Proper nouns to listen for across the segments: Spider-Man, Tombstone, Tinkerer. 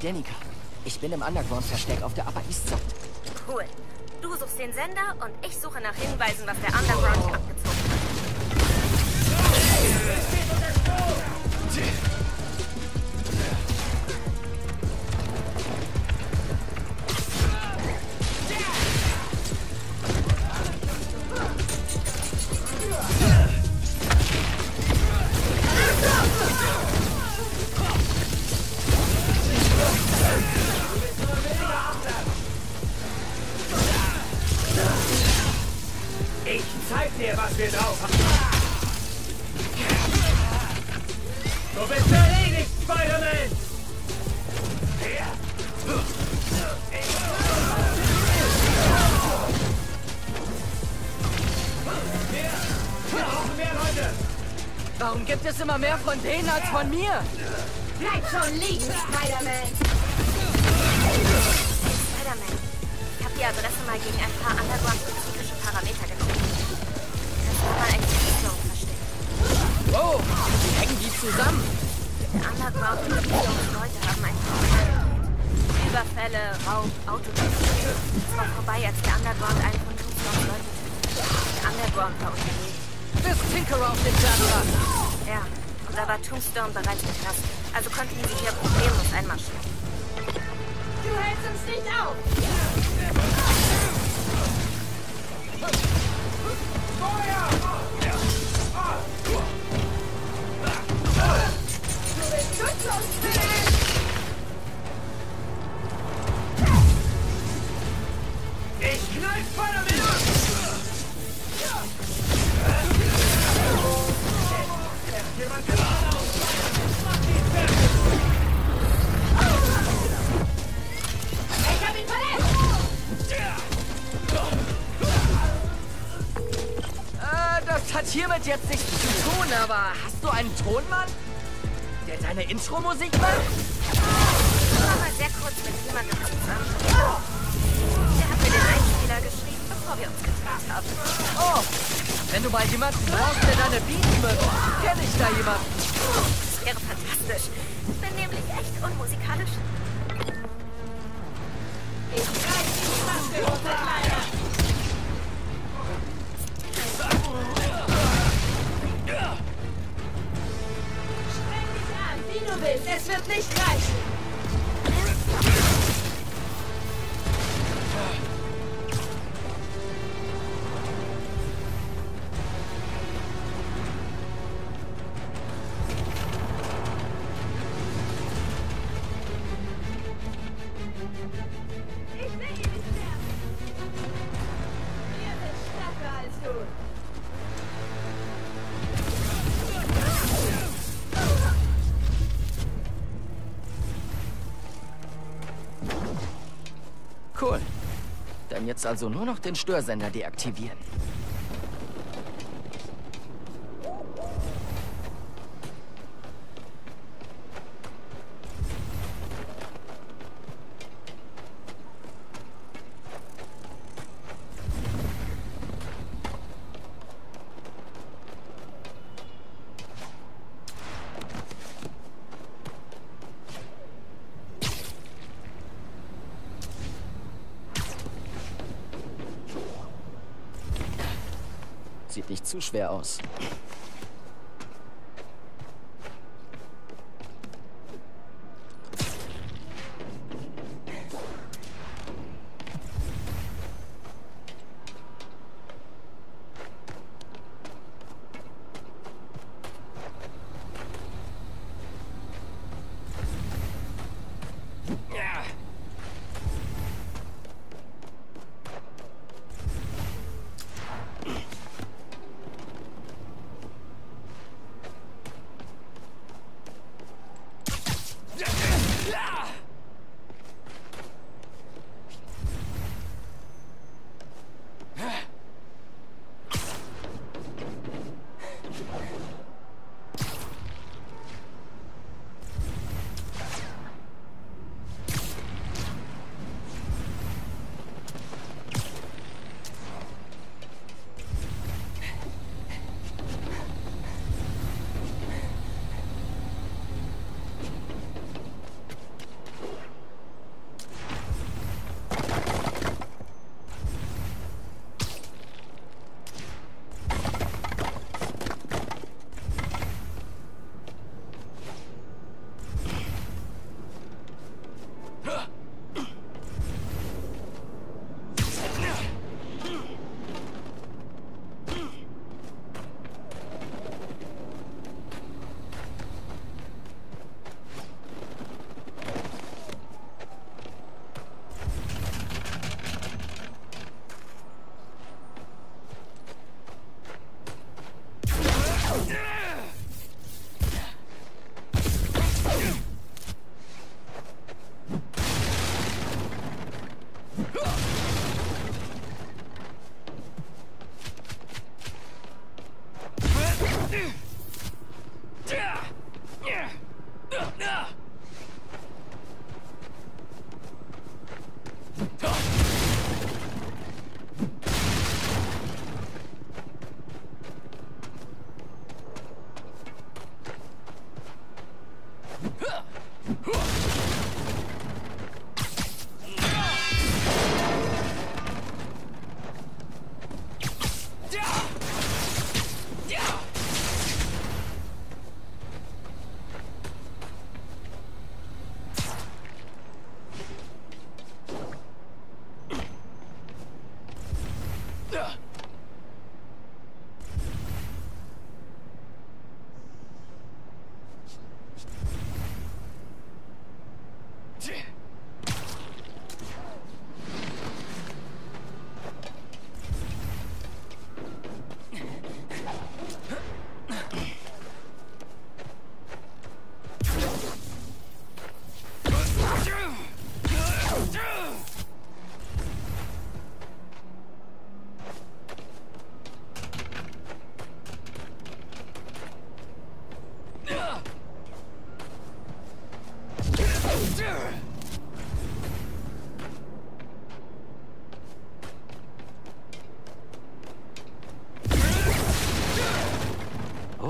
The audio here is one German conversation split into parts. Danica. Ich bin im Underground-Versteck auf der Upper East Side. Cool. Du suchst den Sender und ich suche nach Hinweisen, was der Underground nicht abgezogen mehr von denen als von mir. Bleib schon liegen, Spider-Man. Spider-Man, ich habe die Adresse mal gegen ein paar underground-spezifische Parameter geguckt. Das war mal ein Tombstone-Versteck. Wow, wie hängen die zusammen? Die Underground-Leute haben ein Problem. Überfälle, Raub, Autotüren. Es war vorbei, als der Underground einen von Tombstone-Leuten tötete. Der Underground war unterwegs. Bis Tinkerer auf den Server. Ja. Und da war Tombstone bereits mit Kraft. Also konnten sie hier problemlos einmarschieren. Du hältst uns nicht auf! Feuer! Du bist schutzlos, Mann! Ich kneif Spider-Man ab! Jemand kann... Das hat hiermit jetzt nichts zu tun, aber hast du einen Tonmann, der deine Intro-Musik macht? Ich war mal sehr kurz mit jemandem zusammen. Der hat mir den Einspieler geschrieben, bevor wir uns getragen haben. Oh, wenn du mal jemanden brauchst, der deine Beats macht, kenne ich da jemanden. Das wäre fantastisch. Ich bin nämlich echt unmusikalisch. Ich reiß die Maske runter, Kleiner. Wie du willst, es wird nicht reichen. Ich will ihn sterben. Wir sind stärker als du. Cool. Dann jetzt also nur noch den Störsender deaktivieren. Sieht nicht zu schwer aus.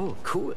Oh, cool.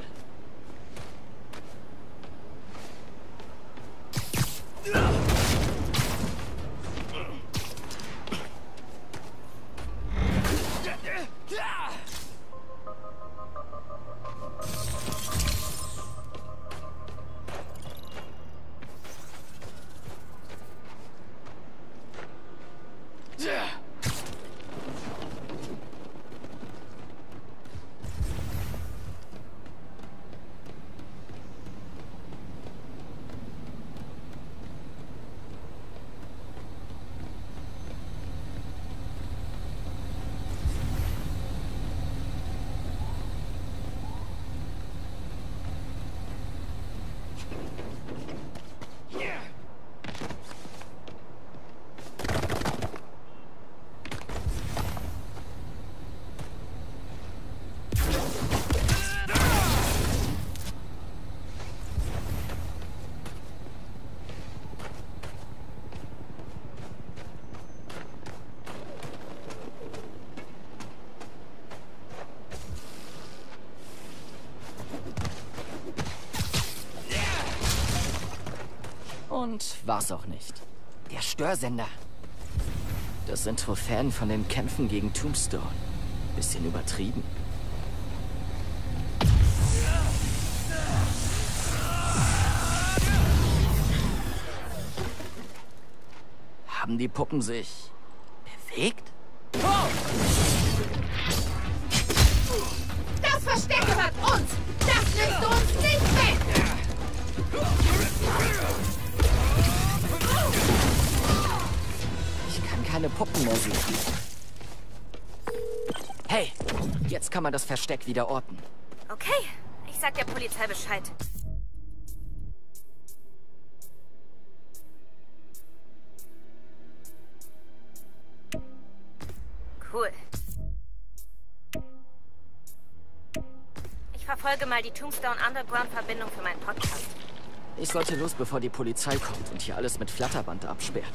Und war's auch nicht. Der Störsender. Das sind Trophäen von den Kämpfen gegen Tombstone. Bisschen übertrieben. Haben die Puppen sich bewegt? Oh! Das Versteck gehört uns! Das nimmst du uns nicht weg! Ich kann keine Puppen mehr sehen. Hey, jetzt kann man das Versteck wieder orten. Okay, ich sag der Polizei Bescheid. Cool. Ich verfolge mal die Tombstone Underground-Verbindung für meinen Podcast. Ich sollte los, bevor die Polizei kommt und hier alles mit Flatterband absperrt.